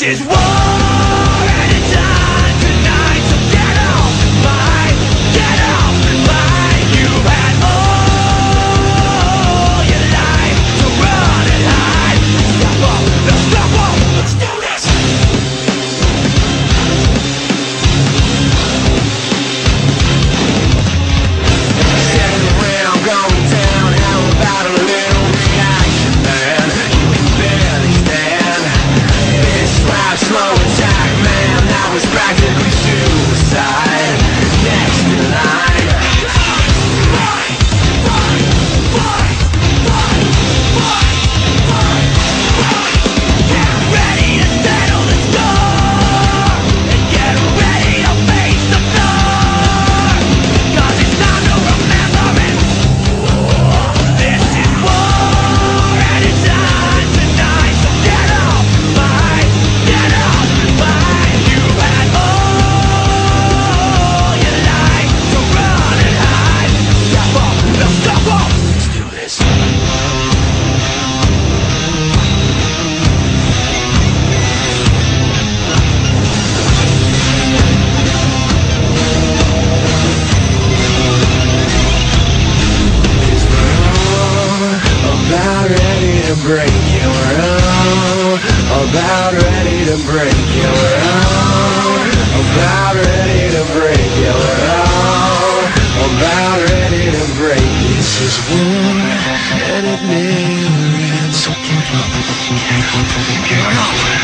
Is war, and it's on tonight. So get off my, you've had all your life to run and hide. Step up, let's step up, let's do this. Second round going down, how about a little reaction, man? You can barely stand. Slap, slow attack, man, that was practically suicide. Next in line. Fight, fight, fight, fight, fight, fight, fight. Get ready to settle the score, and get ready to face the floor, 'cause it's time to remember it. This is war, and it's on tonight. So get off my, break you, we're all about ready to break you, we're all about ready to break you, we're all about ready to break you. This is war, and it never ends. So get up, get up, get up.